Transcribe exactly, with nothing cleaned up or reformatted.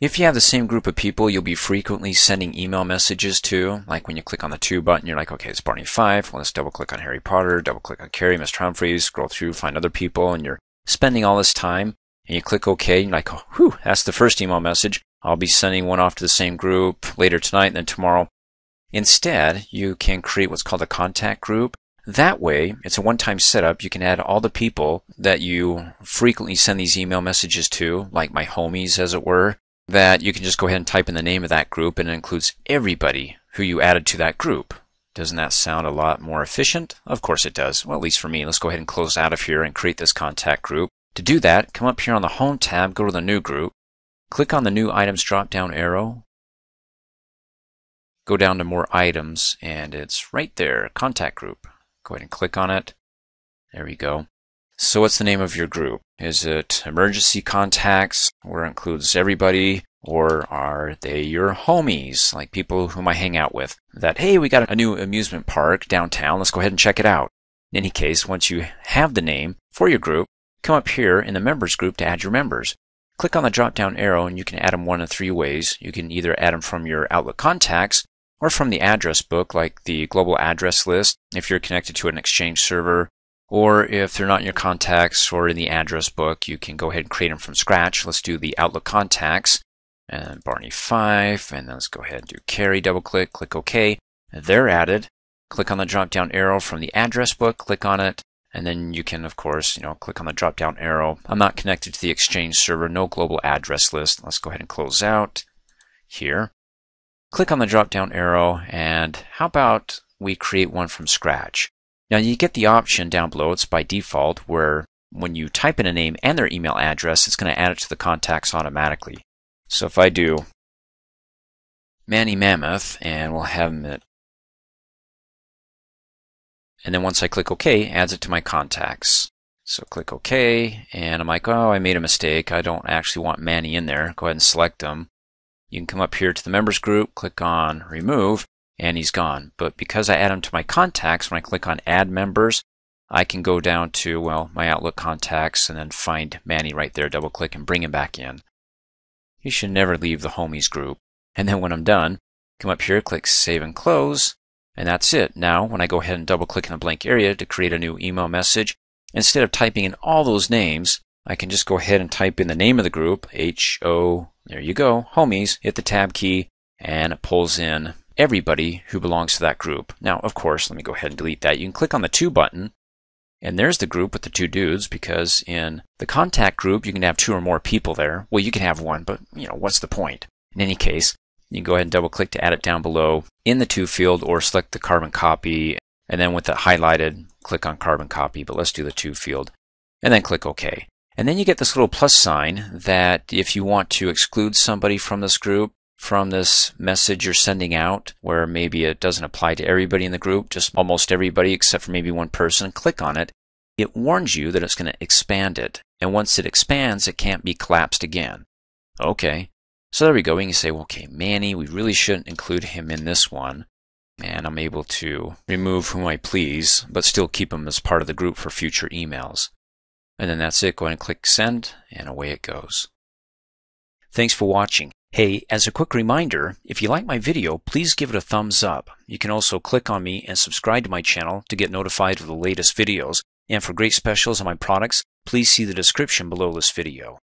If you have the same group of people you'll be frequently sending email messages to, like when you click on the to button, you're like, okay, it's Barney Fife, well, let's double click on Harry Potter, double click on Carrie, Mister Humphreys, scroll through, find other people, and you're spending all this time, and you click okay, and you're like, oh, whew, that's the first email message. I'll be sending one off to the same group later tonight and then tomorrow. Instead, you can create what's called a contact group. That way, it's a one-time setup. You can add all the people that you frequently send these email messages to, like my homies, as it were, that you can just go ahead and type in the name of that group, and it includes everybody who you added to that group. Doesn't that sound a lot more efficient? Of course it does. Well, at least for me. Let's go ahead and close out of here and create this contact group. To do that, come up here on the Home tab, go to the New Group, click on the New Items drop-down arrow, go down to More Items, and it's right there, Contact Group. Go ahead and click on it. There we go. So what's the name of your group? Is it Emergency Contacts, where it includes everybody, or are they your homies, like people whom I hang out with? That, hey, we got a new amusement park downtown, let's go ahead and check it out. In any case, once you have the name for your group, come up here in the Members group to add your members. Click on the drop-down arrow, and you can add them one of three ways. You can either add them from your Outlook contacts, or from the address book, like the Global Address List, if you're connected to an Exchange server. Or if they're not in your contacts or in the address book, you can go ahead and create them from scratch. Let's do the Outlook contacts, and Barney Fife, and then let's go ahead and do Carrie, double-click, click OK. They're added. Click on the drop-down arrow from the address book, click on it, and then you can, of course, you know, click on the drop-down arrow. I'm not connected to the Exchange server, no Global Address List. Let's go ahead and close out here. Click on the drop-down arrow, and how about we create one from scratch? Now, you get the option down below, it's by default, where when you type in a name and their email address, it's going to add it to the contacts automatically. So if I do Manny Mammoth, and we'll have him at, and then once I click OK, it adds it to my contacts. So click OK, and I'm like, oh, I made a mistake, I don't actually want Manny in there. Go ahead and select him. You can come up here to the Members group, click on Remove, and he's gone. But because I add him to my contacts, when I click on Add Members, I can go down to, well, my Outlook contacts, and then find Manny right there, double click, and bring him back in. You should never leave the Homies group. And then when I'm done, come up here, click Save and Close, and that's it. Now, when I go ahead and double click in the blank area to create a new email message, instead of typing in all those names, I can just go ahead and type in the name of the group, H O, there you go, Homies, hit the Tab key, and it pulls in everybody who belongs to that group. Now, of course, let me go ahead and delete that. You can click on the To button, and there's the group with the two dudes, because in the contact group, you can have two or more people there. Well, you can have one, but, you know, what's the point? In any case, you can go ahead and double-click to add it down below in the To field, or select the carbon copy, and then with it highlighted, click on carbon copy, but let's do the To field, and then click OK. And then you get this little plus sign that if you want to exclude somebody from this group, from this message you're sending out, where maybe it doesn't apply to everybody in the group, just almost everybody except for maybe one person, click on it. It warns you that it's going to expand it, and once it expands, it can't be collapsed again. Okay, so there we go. We can say, well, okay, Manny, we really shouldn't include him in this one, and I'm able to remove whom I please, but still keep him as part of the group for future emails. And then that's it. Go ahead and click Send, and away it goes. Thanks for watching. Hey, as a quick reminder, if you like my video, please give it a thumbs up. You can also click on me and subscribe to my channel to get notified of the latest videos. And for great specials on my products, please see the description below this video.